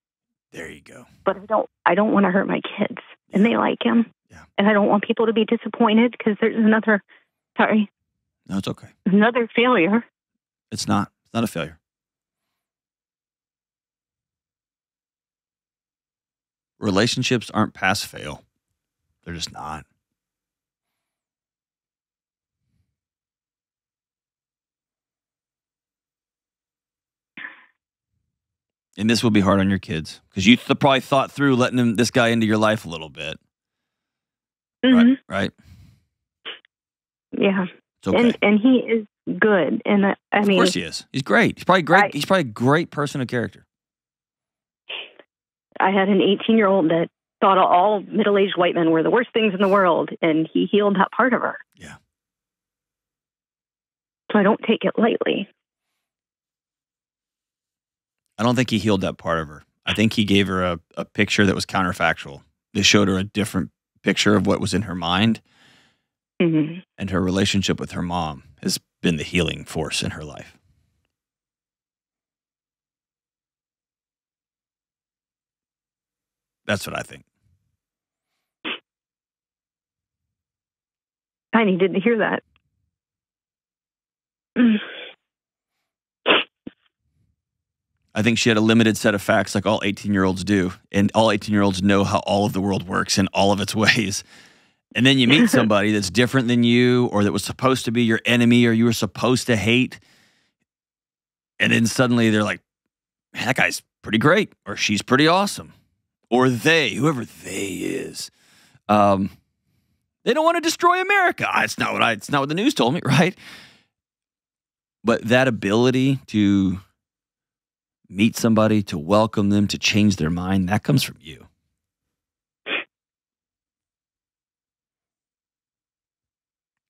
There you go. But I don't I don't want to hurt my kids, and they like him. Yeah. And I don't want people to be disappointed because there's another. Sorry. No, it's okay. Another failure. It's not. It's not a failure. Relationships aren't pass fail. They're just not. And this will be hard on your kids because you th probably thought through letting him, this guy into your life a little bit. Mm-hmm. Right, right? Yeah. It's okay. And, and he is good. And uh, I mean, of course he is. He's great. He's probably great. I, he's probably a great person of character. I had an eighteen-year-old that thought all middle-aged white men were the worst things in the world, and he healed that part of her. Yeah. So I don't take it lightly. I don't think he healed that part of her. I think he gave her a, a picture that was counterfactual. They showed her a different picture of what was in her mind, mm-hmm. and her relationship with her mom has been the healing force in her life. That's what I think. Tiny didn't hear that. I think she had a limited set of facts like all eighteen-year-olds do, and all eighteen-year-olds know how all of the world works in all of its ways. And then you meet somebody that's different than you, or that was supposed to be your enemy, or you were supposed to hate, and then suddenly they're like, man, that guy's pretty great, or she's pretty awesome, or they, whoever they is. Um, they don't want to destroy America. It's not what I, it's not what the news told me, right? But that ability to meet somebody, to welcome them, to change their mind, that comes from you.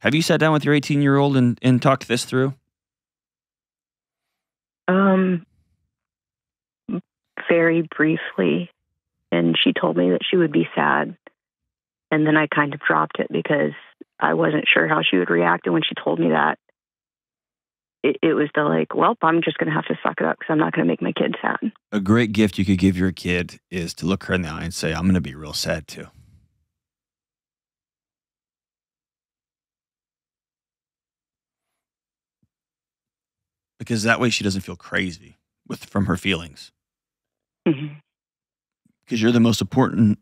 Have you sat down with your eighteen-year-old and, and talked this through? Um, very briefly. And she told me that she would be sad. And then I kind of dropped it because I wasn't sure how she would react. And when she told me that, it, it was the like, well, I'm just going to have to suck it up because I'm not going to make my kid sad. A great gift you could give your kid is to look her in the eye and say, I'm going to be real sad too. Because that way she doesn't feel crazy with from her feelings. Mm-hmm. Because you're the most important,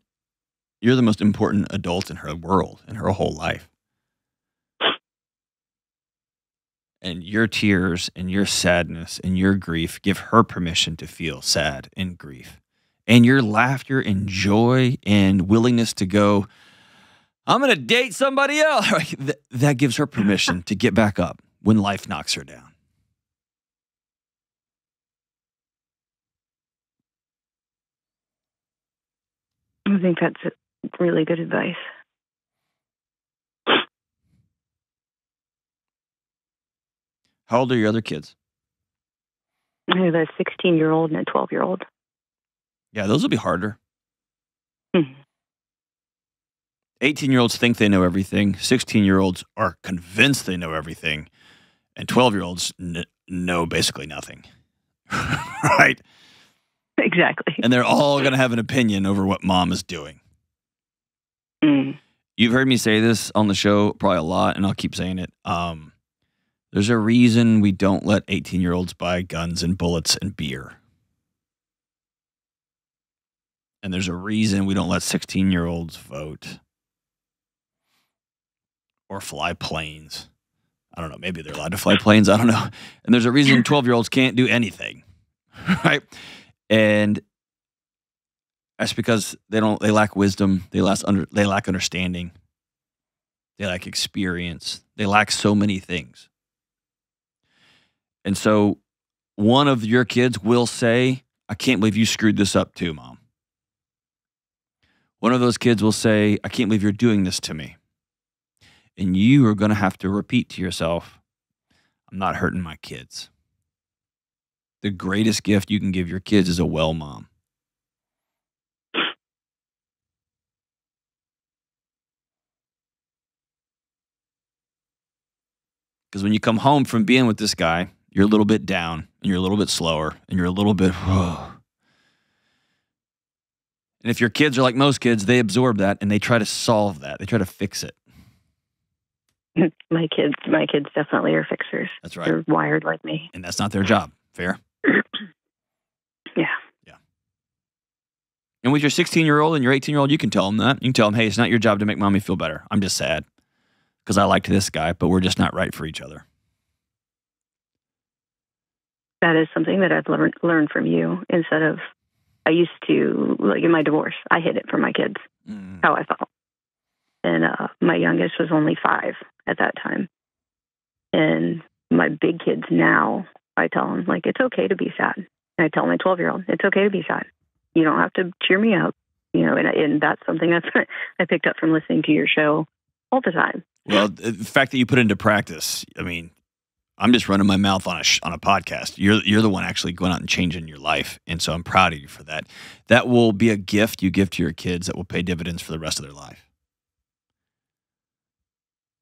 you're the most important adult in her world, in her whole life. And your tears and your sadness and your grief give her permission to feel sad and grief. And your laughter and joy and willingness to go, I'm going to date somebody else. That, that gives her permission to get back up when life knocks her down. I think that's really good advice. How old are your other kids? I have a sixteen-year-old and a twelve-year-old. Yeah, those will be harder. eighteen-year-olds think they know everything. sixteen-year-olds are convinced they know everything. And twelve-year-olds n know basically nothing. Right? Exactly. And they're all going to have an opinion over what mom is doing. Mm. You've heard me say this on the show probably a lot, and I'll keep saying it. Um, there's a reason we don't let eighteen-year-olds buy guns and bullets and beer. And there's a reason we don't let sixteen-year-olds vote or fly planes. I don't know. Maybe they're allowed to fly planes. I don't know. And there's a reason twelve-year-olds can't do anything, right? And that's because they don't, they lack wisdom. They lack, under, they lack understanding. They lack experience. They lack so many things. And so one of your kids will say, I can't believe you screwed this up too, Mom. One of those kids will say, I can't believe you're doing this to me. And you are going to have to repeat to yourself, I'm not hurting my kids. The greatest gift you can give your kids is a well mom. Because when you come home from being with this guy, you're a little bit down, and you're a little bit slower, and you're a little bit, whoa. And if your kids are like most kids, they absorb that, and they try to solve that. They try to fix it. My kids, my kids definitely are fixers. That's right. They're wired like me. And that's not their job. Fair? Yeah. Yeah. And with your sixteen-year-old and your eighteen-year-old, you can tell them that. You can tell them, hey, it's not your job to make mommy feel better. I'm just sad because I liked this guy, but we're just not right for each other. That is something that I've learned learned from you instead of, I used to, like in my divorce, I hid it from my kids, mm. how I felt. And uh, my youngest was only five at that time. And my big kids now, I tell him, like, it's okay to be sad. And I tell my twelve-year-old, it's okay to be sad. You don't have to cheer me up. You know, and, and that's something that's, I picked up from listening to your show all the time. Well, the fact that you put into practice, I mean, I'm just running my mouth on a, sh on a podcast. You're, you're the one actually going out and changing your life, and so I'm proud of you for that. That will be a gift you give to your kids that will pay dividends for the rest of their life.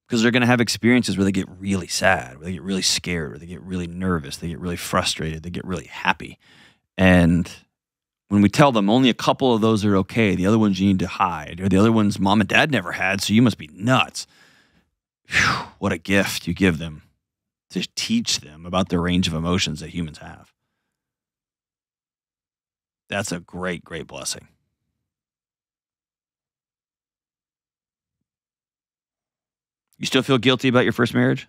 Because they're going to have experiences where they get really sad, where they get really scared, where they get really nervous, they get really frustrated, they get really happy. And when we tell them only a couple of those are okay, the other ones you need to hide, or the other ones mom and dad never had, so you must be nuts. Whew, what a gift you give them to teach them about the range of emotions that humans have. That's a great, great blessing. You still feel guilty about your first marriage?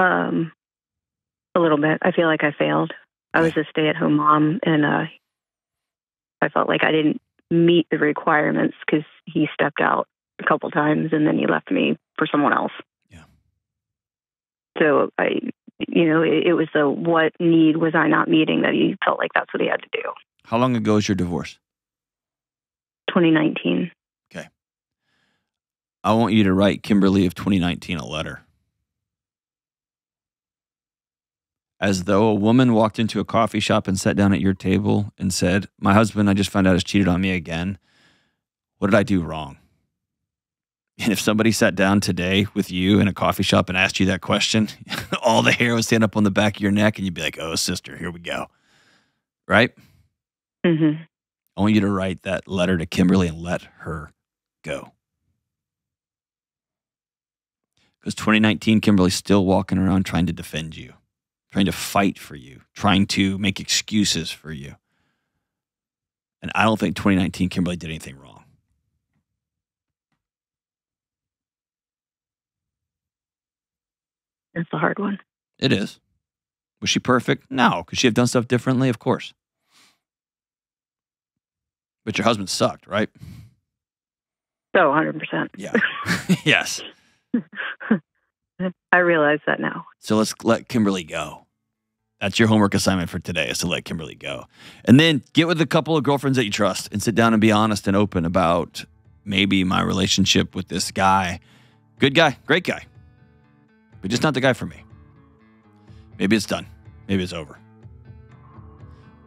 Um, a little bit. I feel like I failed. I was a stay-at-home mom, and uh, I felt like I didn't meet the requirements because he stepped out a couple times, and then he left me for someone else. Yeah. So I, you know, it, it was the what need was I not meeting that he felt like that's what he had to do. How long ago was your divorce? twenty nineteen. Okay. I want you to write Kimberly of twenty nineteen a letter. As though a woman walked into a coffee shop and sat down at your table and said, my husband, I just found out, has cheated on me again. What did I do wrong? And if somebody sat down today with you in a coffee shop and asked you that question, all the hair would stand up on the back of your neck and you'd be like, oh, sister, here we go. Right? Mm-hmm. I want you to write that letter to Kimberly and let her go. Because twenty nineteen, Kimberly's still walking around trying to defend you, trying to fight for you, trying to make excuses for you. And I don't think twenty nineteen Kimberly did anything wrong. That's a hard one. It is. Was she perfect? No. Could she have done stuff differently? Of course. But your husband sucked, right? Oh, one hundred percent. Yeah. Yes. I realize that now. So let's let Kimberly go. That's your homework assignment for today, is to let Kimberly go. And then get with a couple of girlfriends that you trust and sit down and be honest and open about maybe my relationship with this guy. Good guy, great guy, but just not the guy for me. Maybe it's done. Maybe it's over.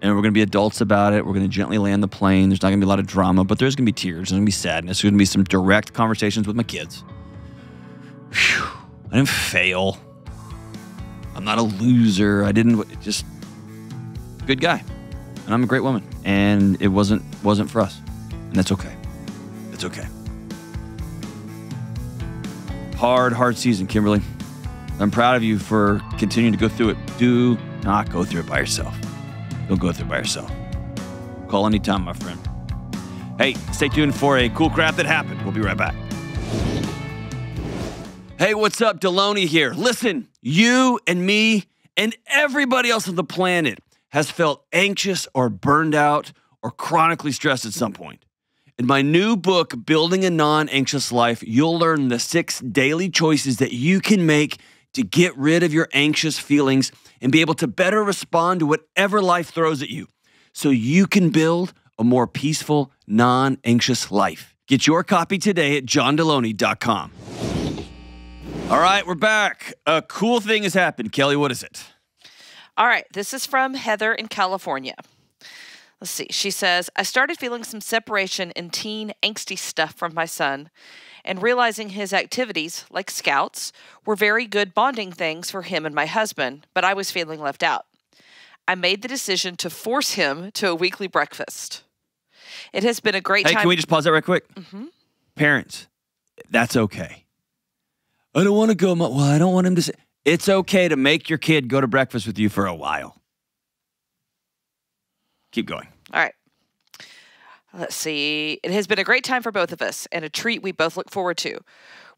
And we're going to be adults about it. We're going to gently land the plane. There's not going to be a lot of drama, but there's going to be tears. There's going to be sadness. There's going to be some direct conversations with my kids. Whew. I didn't fail. I'm not a loser. I didn't, just good guy. And I'm a great woman. And it wasn't wasn't for us. And that's okay. That's okay. Hard, hard season, Kimberly. I'm proud of you for continuing to go through it. Do not go through it by yourself. Don't go through it by yourself. Call anytime, my friend. Hey, stay tuned for a cool crap that happened. We'll be right back. Hey, what's up? Delony here. Listen, you and me and everybody else on the planet has felt anxious or burned out or chronically stressed at some point. In my new book, Building a Non-Anxious Life, you'll learn the six daily choices that you can make to get rid of your anxious feelings and be able to better respond to whatever life throws at you so you can build a more peaceful, non-anxious life. Get your copy today at john delony dot com. All right, we're back. A cool thing has happened. Kelly, what is it? All right, this is from Heather in California. Let's see. She says, I started feeling some separation in teen angsty stuff from my son and realizing his activities, like scouts, were very good bonding things for him and my husband, but I was feeling left out. I made the decision to force him to a weekly breakfast. It has been a great hey, time. Hey, can we just pause that right quick? Mm-hmm. Parents, that's okay. I don't want to go. Well, I don't want him to say. It's okay to make your kid go to breakfast with you for a while. Keep going. All right. Let's see. It has been a great time for both of us and a treat we both look forward to.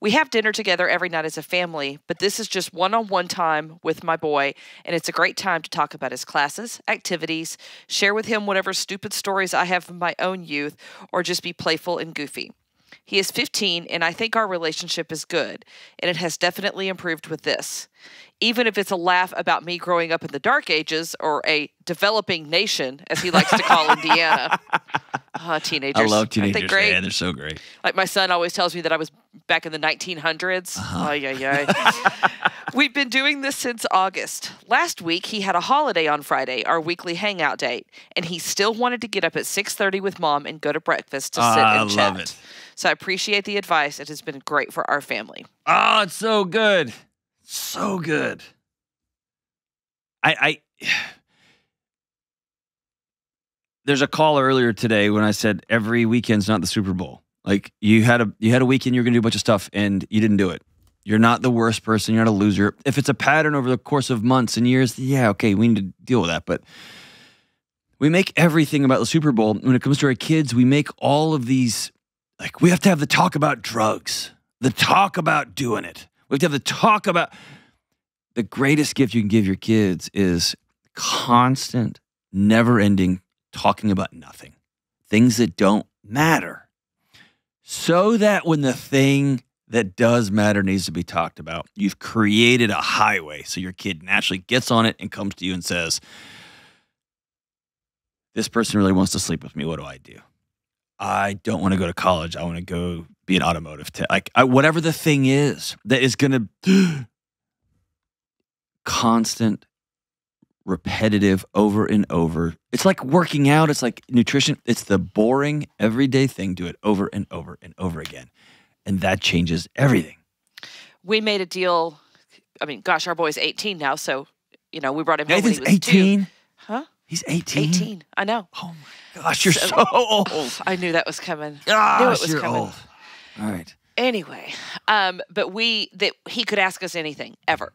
We have dinner together every night as a family, but this is just one-on-one time with my boy, and it's a great time to talk about his classes, activities, share with him whatever stupid stories I have from my own youth, or just be playful and goofy. He is fifteen, and I think our relationship is good, and it has definitely improved with this. Even if it's a laugh about me growing up in the dark ages or a developing nation, as he likes to call Indiana. Uh, teenagers. I love teenagers. Aren't they great? Yeah, they're so great. Like my son always tells me that I was back in the nineteen hundreds. Uh-huh. Oh, yeah, yeah. We've been doing this since August. Last week, he had a holiday on Friday, our weekly hangout date, and he still wanted to get up at six thirty with mom and go to breakfast to uh, sit and I chat. Love it. So I appreciate the advice. It has been great for our family. Oh, it's so good. So good. I, I there's a call earlier today when I said every weekend's not the Super Bowl. Like you had a you had a weekend you were gonna do a bunch of stuff and you didn't do it. You're not the worst person. You're not a loser. If it's a pattern over the course of months and years, yeah, okay, we need to deal with that. But we make everything about the Super Bowl. When it comes to our kids, we make all of these, like we have to have the talk about drugs, the talk about doing it. We have to have the talk about, the greatest gift you can give your kids is constant, never-ending talking about nothing, things that don't matter, so that when the thing that does matter needs to be talked about, you've created a highway so your kid naturally gets on it and comes to you and says, this person really wants to sleep with me. What do I do? I don't want to go to college. I want to go be an automotive tech. Like I, whatever the thing is that is going to constant, repetitive, over and over. It's like working out. It's like nutrition. It's the boring everyday thing. Do it over and over and over again. And that changes everything. We made a deal. I mean, gosh, our boy's eighteen now. So, you know, we brought him home when he was eighteen? Two. Huh? He's eighteen? eighteen. I know. Oh, my gosh. You're so, so old. I knew that was coming. Gosh, I knew it was you're coming. Old. All right. Anyway, um, but we, that he could ask us anything, ever.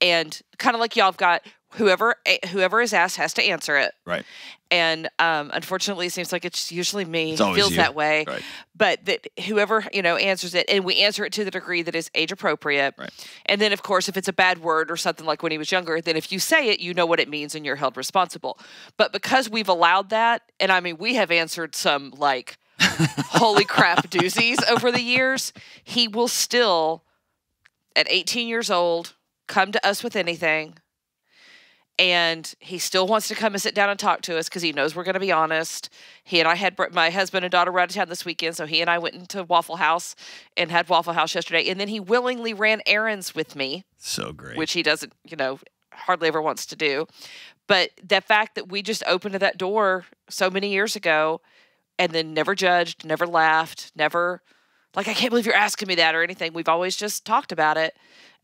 And kind of like y'all have got, whoever whoever is asked has to answer it. Right. And um, unfortunately, it seems like it's usually me. It's always feels you. that way. Right. But that whoever, you know, answers it, and we answer it to the degree that is age appropriate. Right. And then, of course, if it's a bad word or something like when he was younger, then if you say it, you know what it means and you're held responsible. But because we've allowed that, and I mean, we have answered some like holy crap doozies over the years, he will still, at eighteen years old, come to us with anything. And he still wants to come and sit down and talk to us because he knows we're going to be honest. He and I had my husband and daughter were out of town this weekend, so he and I went into Waffle House and had Waffle House yesterday. And then he willingly ran errands with me. So great. Which he doesn't, you know, hardly ever wants to do. But the fact that we just opened that door so many years ago and then never judged, never laughed, never, like, I can't believe you're asking me that or anything. We've always just talked about it.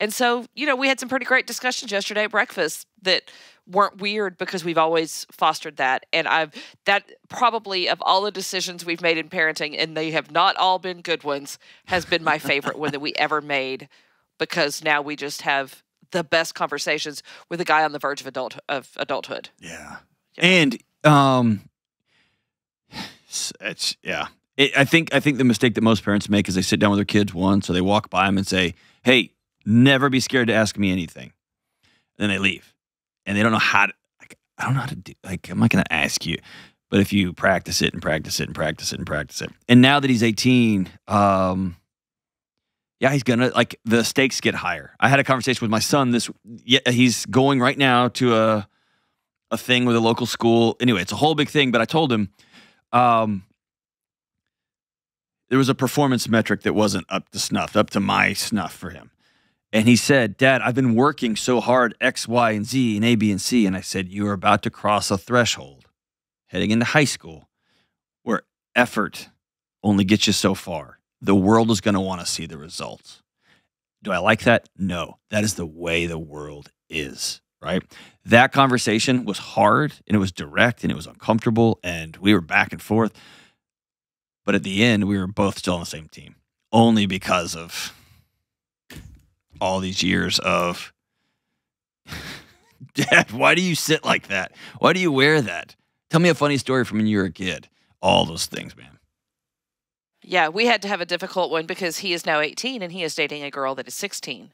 And so, you know, we had some pretty great discussions yesterday at breakfast that weren't weird because we've always fostered that. And I've, that probably of all the decisions we've made in parenting, and they have not all been good ones, has been my favorite one that we ever made, because now we just have the best conversations with a guy on the verge of adult of adulthood. Yeah. You know? And, um, it's, yeah. It, I think, I think the mistake that most parents make is they sit down with their kids once, so they walk by them and say, hey, never be scared to ask me anything. And then they leave. And they don't know how to, like, I don't know how to do, like, I'm not going to ask you. But if you practice it and practice it and practice it and practice it. And now that he's eighteen, um, yeah, he's going to, like, the stakes get higher. I had a conversation with my son. This, yeah, he's going right now to a, a thing with a local school. Anyway, it's a whole big thing. But I told him, um, there was a performance metric that wasn't up to snuff, up to my snuff for him. And he said, Dad, I've been working so hard, X, Y, and Z, and A, B, and C. And I said, you are about to cross a threshold heading into high school where effort only gets you so far. The world is going to want to see the results. Do I like that? No. That is the way the world is, right? That conversation was hard, and it was direct, and it was uncomfortable, and we were back and forth. But at the end, we were both still on the same team, only because of all these years of, Dad, why do you sit like that? Why do you wear that? Tell me a funny story from when you were a kid. All those things, man. Yeah, we had to have a difficult one because he is now eighteen and he is dating a girl that is sixteen.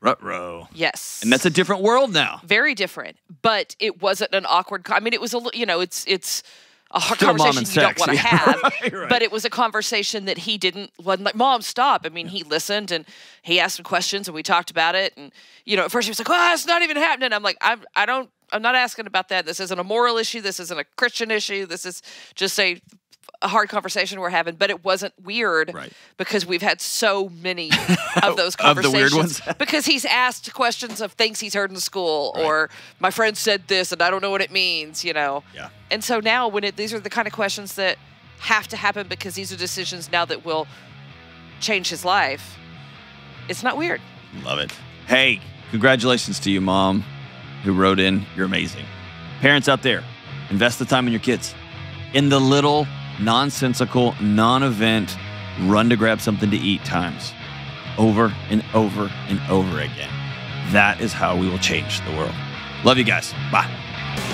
Ruh-roh. Yes. And that's a different world now. Very different. But it wasn't an awkward, I mean, it was a, you know, it's, it's, a hard Still conversation you sex. don't want to yeah, have, right, right. But it was a conversation that he didn't, wasn't like, Mom, stop. I mean, yeah. He listened and he asked some questions and we talked about it. And, you know, at first he was like, oh, it's not even happening. I'm like, I'm, I don't, I'm not asking about that. This isn't a moral issue. This isn't a Christian issue. This is just a, a hard conversation we're having, but it wasn't weird right. because we've had so many of those conversations. Of the weird ones? Because he's asked questions of things he's heard in school right. or my friend said this and I don't know what it means, you know. Yeah. And so now when it, these are the kind of questions that have to happen because these are decisions now that will change his life. It's not weird. Love it. Hey, congratulations to you, Mom, who wrote in. You're amazing. Parents out there, invest the time in your kids. in the little nonsensical, non-event run to grab something to eat times over and over and over again. That is how we will change the world. Love you guys. Bye.